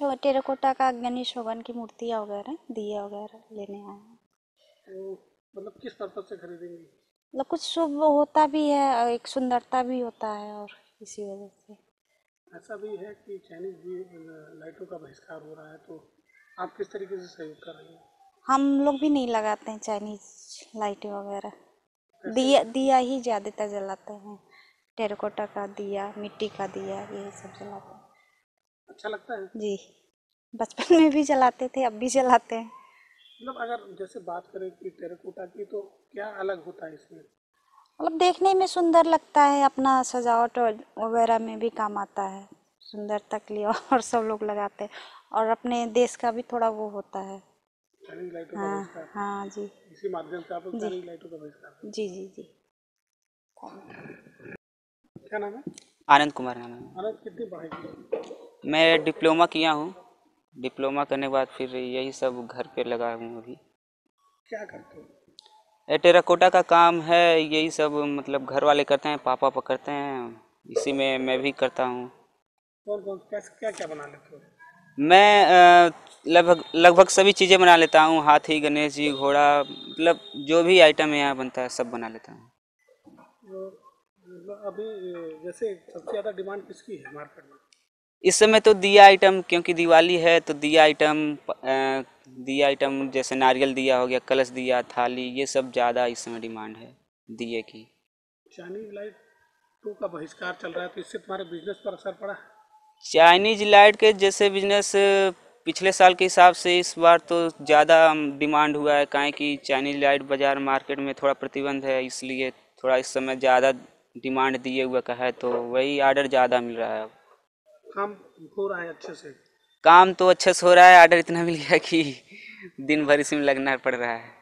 Ganesh terracotta का गणेश भगवान की मूर्तियाँ वगैरह दिया वगैरह लेने आए हैं। मतलब किस पर्पज से खरीदेंगे? मतलब कुछ शुभ होता भी है और एक सुंदरता भी होता है और इसी वजह से। ऐसा भी है कि चाइनीज भी लाइटों का बहिष्कार हो रहा है, तो आप किस तरीके से सहयोग कर रहे हैं? हम लोग भी नहीं लगाते हैं चाइनीज लाइटें वगैरह, दिया ही ज़्यादातर जलाते हैं। टेरेकोटा का दिया, मिट्टी का दिया, ये सब जलाते हैं। अच्छा लगता है जी, बचपन में भी जलाते थे, अब भी जलाते हैं। मतलब अगर जैसे बात करें कि टेरेकोटा की, तो क्या अलग होता है इसमें? मतलब देखने में सुंदर लगता है, अपना सजावट वगैरह में भी काम आता है, सुंदरता के लिए, और सब लोग लगाते हैं और अपने देश का भी थोड़ा वो होता है। हाँ हाँ जी, इसी माध्यम से आप जी लाइटों का जी जी जी। क्या नाम है? आनंद कुमार नाम है। आनंद, कितनी पढ़ाई की? मैं डिप्लोमा किया हूँ, डिप्लोमा करने के बाद फिर यही सब घर पे लगा हूँ अभी। क्या करते हो? टेराकोटा का काम है, यही सब मतलब घर वाले करते हैं, पापा पकड़ते हैं, इसी में मैं भी करता हूँ। क्या क्या बना लेते हो? मैं लगभग सभी चीज़ें बना लेता हूँ, हाथी, गणेश जी, घोड़ा, मतलब जो भी आइटम यहाँ बनता है सब बना लेता हूँ। अभी जैसे सबसे ज़्यादा डिमांड किसकी है मार्केट में? इस समय तो दिया आइटम, क्योंकि दिवाली है तो दिया आइटम जैसे नारियल दिया हो गया, कलश दिया, थाली, ये सब ज़्यादा इस समय डिमांड है दिए की। चाइनीज लाइटों का बहिष्कार चल रहा है, तो इससे तुम्हारे बिजनेस पर असर पड़ा? चाइनीज लाइट के जैसे बिजनेस पिछले साल के हिसाब से इस बार तो ज़्यादा डिमांड हुआ है, काहे कि चाइनीज लाइट बाज़ार मार्केट में थोड़ा प्रतिबंध है, इसलिए थोड़ा इस समय ज़्यादा डिमांड दिए हुए का है, तो वही आर्डर ज़्यादा मिल रहा है। अब काम हो रहा है अच्छे से? काम तो अच्छे से हो रहा है, आर्डर इतना मिल गया कि दिन भर इसमें लगना पड़ रहा है।